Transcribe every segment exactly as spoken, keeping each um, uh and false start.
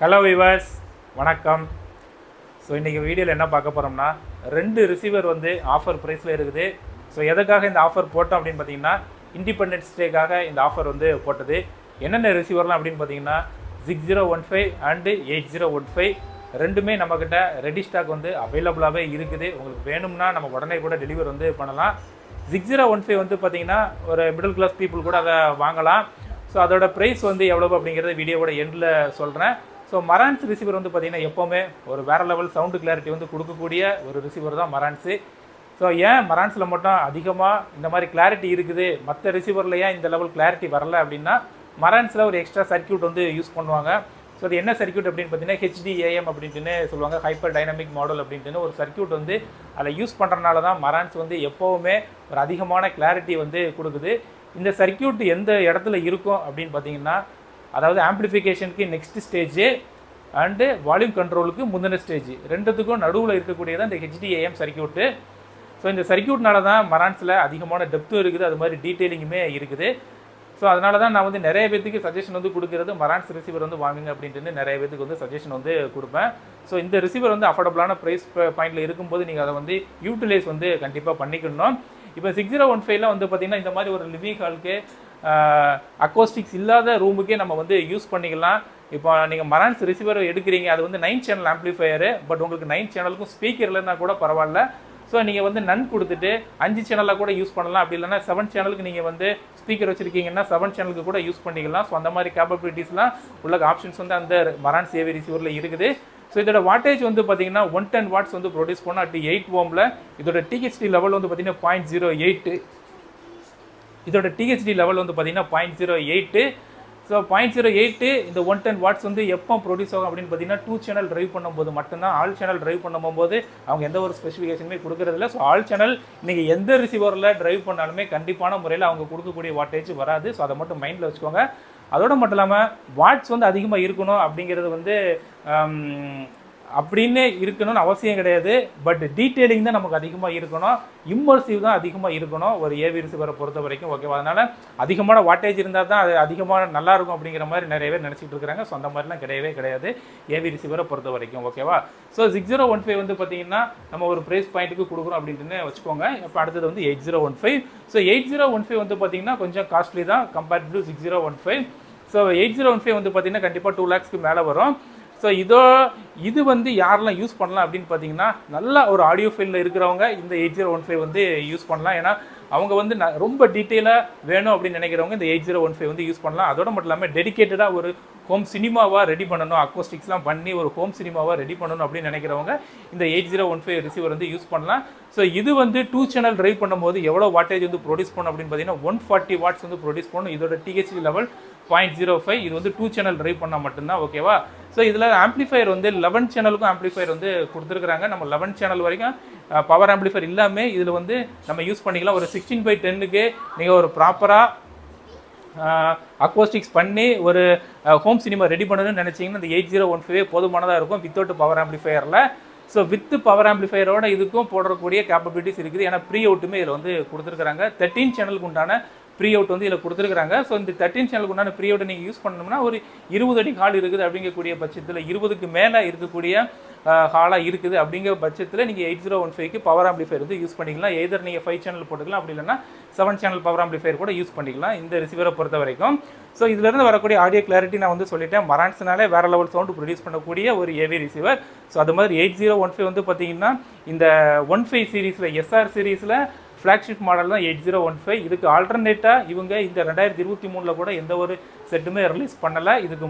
Hello viewers, வணக்கம். So இன்னைக்கு வீடியோல என்ன பார்க்க போறோம்னா ரெண்டு ரிசீவர் வந்து ஆஃபர் பிரைஸ்ல இருக்குது. So எதற்காக இந்த ஆஃபர் போட்டோம் அப்படினு பாத்தீங்கன்னா இன்டிபெண்டன்ஸ் டேக்காக இந்த ஆஃபர் வந்து போட்டது. என்னென்ன ரிசீவர்லாம் அப்படினு பாத்தீங்கன்னா six zero one five and eight zero one five ரெண்டுமே நம்மகிட்ட ரெடி ஸ்டாக் வந்து அவேலபிளாவே இருக்குது. உங்களுக்கு வேணும்னா நம்ம உடனே கூட டெலிவர் வந்து பண்ணலாம். six zero one five வந்து பாத்தீங்கன்னா ஒரு மிடில் கிளாஸ் people கூட அதை வாங்கலாம். So அதோட பிரைஸ் வந்து எவ்வளவு அப்படிங்கறது வீடியோவோட எண்ட்ல சொல்றேன். So Marantz receiver வந்து பாத்தீங்கன்னா எப்பவுமே ஒரு வேற லெவல் சவுண்ட் கிளாரிட்டி வந்து கொடுக்கக்கூடிய ஒரு ரிசீவர் தான் Marantz. ஸோ ஏன் Marantzல மட்டும் அதிகமாக இந்த மாதிரி கிளாரிட்டி இருக்குது, மற்ற ரிசீவரில் ஏன் இந்த லெவல் கிளாரிட்டி வரல அப்படின்னா Marantzல ஒரு எக்ஸ்ட்ரா சர்க்யூட் வந்து யூஸ் பண்ணுவாங்க. ஸோ அது என்ன சர்க்யூட் அப்படின்னு பார்த்தீங்கன்னா H D A M அப்படின்ட்டு சொல்லுவாங்க, ஹைப்பர் டைனமிக் மாடல் அப்படின்ட்டு ஒரு சர்க்யூட் வந்து அதில் யூஸ் பண்ணுறதுனால தான் Marantz வந்து எப்போவுமே ஒரு அதிகமான கிளாரிட்டி வந்து கொடுக்குது. இந்த சர்க்யூட் எந்த இடத்துல இருக்கும் அப்படின்னு பார்த்தீங்கன்னா அதாவது ஆம்பிளிஃபிகேஷனுக்கு நெக்ஸ்ட் ஸ்டேஜ் அண்டு வால்யூம் கண்ட்ரோலுக்கு முந்தின ஸ்டேஜ் ரெண்டுத்துக்கும் நடுவில் இருக்கக்கூடியதான் இந்த H D A M circuit. So இந்த சர்க்யூட்னால தான் Marantzல அதிகமான டெப்த்தும் இருக்குது, அது மாதிரி டீட்டெயிலிங்குமே இருக்குது. ஸோ அதனால தான் நான் வந்து நிறைய பேத்துக்கு சஜஷன் வந்து கொடுக்குறது Marantz ரிசீவர் வந்து வாங்குங்க அப்படின்ட்டு நிறைய பேத்துக்கு வந்து சஜஷன் வந்து கொடுப்பேன். ஸோ இந்த ரிசீவர் வந்து அஃபோர்டபுளான ப்ரைஸ் பாயிண்டில் இருக்கும்போது நீங்கள் அதை வந்து யூட்டிலைஸ் வந்து கண்டிப்பாக பண்ணிக்கணும். இப்போ சிக்ஸ் ஜீரோ ஒன் ஃபைவ்ல வந்து பார்த்தீங்கன்னா இந்த மாதிரி ஒரு லிவிங் ஹாலுக்கு அக்கோஸ்டிக்ஸ் இல்லாத ரூமுக்கே நம்ம வந்து யூஸ் பண்ணிக்கலாம். இப்போ நீங்கள் Marantz ரிசீவர் எடுக்கிறீங்க, அது வந்து நைன் சேனல் ஆம்பிளிஃபையரு, பட் உங்களுக்கு நைன் சேனலுக்கும் ஸ்பீக்கர் இல்லைன்னா கூட பரவாயில்ல. ஸோ நீங்கள் வந்து நன் கொடுத்துட்டு அஞ்சு சேனலில் கூட யூஸ் பண்ணலாம். அப்படி இல்லைன்னா செவன் சேனலுக்கு நீங்கள் வந்து ஸ்பீக்கர் வச்சுருக்கீங்கன்னா செவன் சேனலுக்கு கூட யூஸ் பண்ணிக்கலாம். ஸோ அந்த மாதிரி கேப்பபிலிட்டிஸ்லாம் உள்ள ஆப்ஷன்ஸ் வந்து அந்த Marantz ஏவி ரிசீவரில் இருக்குது. ஸோ இதோட வாட்டேஜ் வந்து பார்த்தீங்கன்னா ஒன் டென் வாட்ஸ் வந்து ப்ரொடியூஸ் பண்ணோம் அட் எயிட் ஓமில். இதோட டிஹெச்டி லெவல் வந்து பார்த்தீங்கன்னா பாயிண்ட் ஜீரோ எயிட்டு இதோட டிஹெச்டி லெவல் வந்து பார்த்தீங்கன்னா point zero eight so point zero eight இந்த ஒன் டென் வாட்ஸ் வந்து எப்போ ப்ரொடியூஸ் ஆகும் அப்படின்னு பார்த்தீங்கன்னா டூ சேனல் டிரைவ் பண்ணும்போது மட்டும்தான். ஆல் சேனல் டிரைவ் பண்ணும்போது அவங்க எந்த ஒரு ஸ்பெசிஃபிகேஷனுமே கொடுக்குறதில்ல. ஸோ ஆல் சேனல் நீங்கள் எந்த ரிசீவரில் டிரைவ் பண்ணாலுமே கண்டிப்பான முறையில் அவங்க கொடுக்கக்கூடிய வாட்டேஜ் வராது. ஸோ அதை மட்டும் மைண்டில் வச்சுக்கோங்க. அதோடு மட்டும் இல்லாமல் வாட்ஸ் வந்து அதிகமாக இருக்கணும் அப்படிங்கிறது வந்து அப்படின்னு இருக்கணும்னு அவசியம் கிடையாது. பட் டீட்டெயிலிங் தான் நமக்கு அதிகமாக இருக்கணும், இம்மர்சிவ் தான் அதிகமாக இருக்கணும் ஒரு ஏவி ரிசீவரை பொறுத்த வரைக்கும், ஓகேவா? அதனால் அதிகமான வாட்டேஜ் இருந்தால் தான் அது அதிகமாக நல்லாயிருக்கும் அப்படிங்கிற மாதிரி நிறைய பேர் நினச்சிட்டு இருக்கிறாங்க. ஸோ அந்த மாதிரிலாம் கிடையவே கிடையாது ஏவி ரிசீவரை பொறுத்த வரைக்கும், ஓகேவா? So six zero one five வந்து பார்த்தீங்கன்னா நம்ம ஒரு ப்ரைஸ் பாயிண்ட்டுக்கு கொடுக்குறோம் அப்படின்ட்டுன்னு வச்சுக்கோங்க. இப்போ அடுத்தது வந்து eight zero one five so eight zero one five வந்து பார்த்தீங்கன்னா கொஞ்சம் காஸ்ட்லி தான் compared to six zero one five so eight zero one five வந்து பார்த்தீங்கன்னா கண்டிப்பாக டூ லேக்ஸ்க்கு மேலே வரும். ஸோ இதோ இது வந்து யாரெல்லாம் யூஸ் பண்ணலாம் அப்படின்னு பார்த்தீங்கன்னா நல்லா ஒரு ஆடியோ ஃபீல்டில் இருக்கிறவங்க இந்த எயிட் ஜீரோ ஒன் ஃபைவ் வந்து யூஸ் பண்ணலாம். ஏன்னா அவங்க வந்து நான் ரொம்ப டீட்டெயிலாக வேணும் அப்படின்னு நினைக்கிறவங்க இந்த எயிட் ஜீரோ ஒன் ஃபைவ் வந்து யூஸ் பண்ணலாம். அதோட மட்டும் இல்லாமல் டெடிக்கேட்டடாக ஒரு ஹோம் சினிமாவாக ரெடி பண்ணணும், அக்கோஸ்டிக்ஸ்லாம் பண்ணி ஒரு ஹோம் சினிமாவாக ரெடி பண்ணணும் அப்படின்னு நினைக்கிறவங்க இந்த eight zero one five receiver வந்து யூஸ் பண்ணலாம். ஸோ இது வந்து டூ சேனல் டிரைவ் பண்ணும்போது எவ்வளோ வாட்டேஜ் வந்து ப்ரொடியூஸ் பண்ணும் அப்படின்னு பார்த்தீங்கன்னா ஒன் ஃபார்ட்டி வாட்ஸ் வந்து ப்ரொடியூஸ் பண்ணணும். இதோட THD level point zero five இது வந்து டூ சேனல் டிரைவ் பண்ணால் மட்டும்தான், ஓகேவா? ஸோ இதில் ஆம்பிளிஃபையர் வந்து லெவன் சேனலுக்கும் ஆம்பிளிஃபையர் வந்து கொடுத்துருக்குறாங்க. நம்ம லெவன் சேனல் வரைக்கும் பவர் ஆம்பிளிஃபையர் இல்லாமல் இதில் வந்து நம்ம யூஸ் பண்ணிக்கலாம். ஒரு சிக்ஸ்டீன் பை டென்னுக்கு நீங்கள் ஒரு ப்ராப்பராக அக்வாஸ்டிக்ஸ் பண்ணி ஒரு ஹோம் சினிமா ரெடி பண்ணணும்னு நினச்சிங்கன்னா இந்த எயிட் ஜீரோ ஒன் ஃபைவ் போதுமானதாக இருக்கும் வித்தவுட் பவர் ஆம்பிளிஃபையரில். ஸோ வித் பவர் ஆம்பிளிஃபையரோட இதுக்கும் போடக்கூடிய கேப்பபிலிட்டிஸ் இருக்குது. ஏன்னா ப்ரீ அவுட்டுமே இதில் வந்து கொடுத்துருக்குறாங்க. தேர்ட்டின் சேனலுக்கு உண்டான ப்ரீ அவுட் வந்து இதில் கொடுத்துருக்குறாங்க. ஸோ இந்த தேர்ட்டின் சேனலுக்கு உண்டான ப்ரீ அவுட் நீங்கள் யூஸ் பண்ணணும்னா ஒரு இருபது அடி ஹால் இருக்குது அப்படிங்கக்கூடிய பட்சத்தில், இருபதுக்கு மேலே இருக்கக்கூடிய ஹாலாக இருக்குது அப்படிங்கிற பட்சத்தில் நீங்கள் எயிட் ஜீரோ ஒன் ஃபைவ்க்கு பவர் ஆம்பிளிஃபையர் வந்து யூஸ் பண்ணிக்கலாம். எதர் நீங்கள் ஃபைவ் சேனல் போட்டுக்கலாம், அப்படி இல்லைன்னா செவன் சேனல் பவர் ஆம்பிளிஃபையர் கூட யூஸ் பண்ணிக்கலாம் இந்த ரிசீவரை பொறுத்த வரைக்கும். ஸோ இதுலேருந்து வரக்கூடிய ஆடியோ கிளாரிட்டி நான் வந்து சொல்லிட்டேன். Marantzனாலே வேறு லெவல் சவுண்டு ப்ரொடியூஸ் பண்ணக்கூடிய ஒரு ஏவி ரிசீவர். ஸோ அது மாதிரி எயிட் ஜீரோ ஒன் ஃபைவ் வந்து பார்த்தீங்கன்னா இந்த ஒன் ஃபைவ் சீரீஸில் எஸ்ஆர் சீரீஸில் ஃப்ளாக்ஷிப் மாடல் தான் எயிட் ஜீரோ ஒன் ஃபைவ் இதுக்கு ஆல்டர்னேட்டாக இவங்க இந்த ரெண்டாயிரத்தி இருபத்தி மூணில் கூட எந்த ஒரு செட்டுமே ரிலீஸ் பண்ணலை இதுக்கு,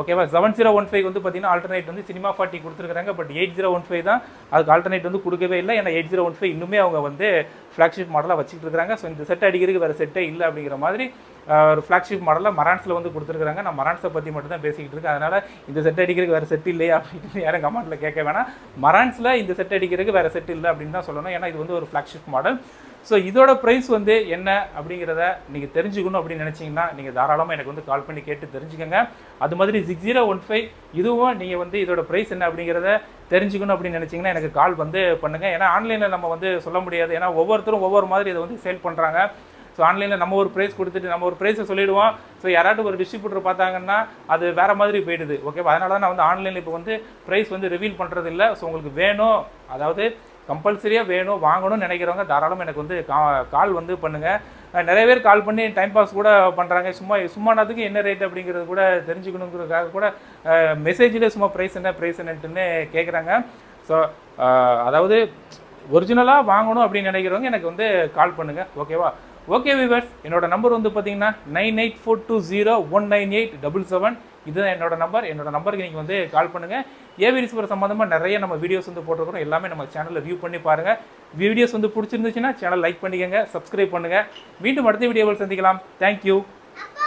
ஓகேவா? செவன் ஜீரோ ஒன் ஃபைவ் வந்து பார்த்தீங்கன்னா ஆல்டர்னேட் வந்து சினிமா ஃபார்ட்டி கொடுத்துருக்காங்க. But eight zero one five தான் அதுக்கு ஆல்டர்னேட் வந்து கொடுக்கவே இல்லை. ஏன்னா எயிட் ஜீரோ ஒன் ஃபைவ் இன்னுமே அவங்க வந்து ஃப்ளாக்ஷிப் மாடலாக வச்சுட்டு இருக்கிறாங்க. ஸோ இந்த செட் அடிக்கிறதுக்கு வேறு செட்டே இல்லை அப்படிங்கிற மாதிரி ஒரு ஃப்ளாக்ஷிப் மாடலில் Marantzல வந்து கொடுத்துருக்காங்க. நான் Marantzல பற்றி மட்டும் தான் பேசிக்கிட்டு இருக்கேன். அதனால் இந்த செட் அடிக்கிறதுக்கு வேறு செட் இல்லையா அப்படின்னு யாரும் கமெண்ட்டில் கேட்க வேணாம். Marantzல இந்த செட் அடிக்கிறதுக்கு வேறு செட் இல்லை அப்படின்னு தான் சொல்லணும். ஏன்னா இது வந்து ஒரு ஃப்ளாக்ஷிப் மாடல். ஸோ இதோட ப்ரைஸ் வந்து என்ன அப்படிங்கிறத நீங்கள் தெரிஞ்சுக்கணும் அப்படின்னு நினச்சிங்கன்னா நீங்கள் தாராளமாக எனக்கு வந்து கால் பண்ணி கேட்டு தெரிஞ்சுக்கோங்க. அது மாதிரி சிக்ஸ் ஜீரோ ஒன் ஃபைவ் இதுவும் நீங்கள் வந்து இதோட ப்ரைஸ் என்ன அப்படிங்கிறத தெரிஞ்சுக்கணும் அப்படின்னு நினச்சிங்கன்னா எனக்கு கால் வந்து பண்ணுங்கள். ஏன்னா ஆன்லைனில் நம்ம வந்து சொல்ல முடியாது. ஏன்னா ஒவ்வொருத்தரும் ஒவ்வொரு மாதிரி இதை வந்து சேல் பண்ணுறாங்க. So online la நம்ம ஒரு price கொடுத்துட்டு நம்ம ஒரு price சொல்லிடுவோம் சோ யாராவது ஒரு டிஸ்ட்ரிபியூட்டர் பார்த்தாங்கன்னா அது வேற மாதிரி போயிடுது ஓகேவா அதனால தான் நான் வந்து ஆன்லைன்ல இப்ப வந்து price வந்து reveal பண்றது இல்ல சோ உங்களுக்கு வேணும் அதாவது கம்பல்சரியா வேணும் வாங்கணும் நினைக்கிறவங்க தாராளமா எனக்கு வந்து கால் வந்து பண்ணுங்க நிறைய பேர் கால் பண்ணி டைம் பாஸ் கூட பண்றாங்க சும்மா சும்மா நாதுக்கு என்ன ரேட் அப்படிங்கிறது கூட தெரிஞ்சுக்கணும்ங்கறதுக்காக கூட மெசேஜ்ல சும்மா price என்ன price என்னன்னு கேக்குறாங்க சோ அதாவது ஒரிஜினலா வாங்கணும் அப்படி நினைக்கிறவங்க எனக்கு வந்து கால் பண்ணுங்க ஓகேவா Okay viewers, என்னோட நம்பர் வந்து பாத்தீங்கன்னா nine eight four two zero one nine eight seven seven இதுதான் என்னோட நம்பர் என்னோட நம்பருக்கு நீங்க வந்து கால் பண்ணுங்க ஏவி ரிசீவர் சம்பந்தமா நிறைய நம்ம வீடியோஸ் வந்து போட்டுக்கறோம் எல்லாமே நம்ம சேனல்ல வியூ பண்ணி பாருங்க வீடியோஸ் வந்து பிடிச்சிருந்துச்சுனா சேனலை லைக் பண்ணிக்கங்க Subscribe பண்ணுங்க மீண்டும் அடுத்த வீடியோவில் சந்திக்கலாம் Thank you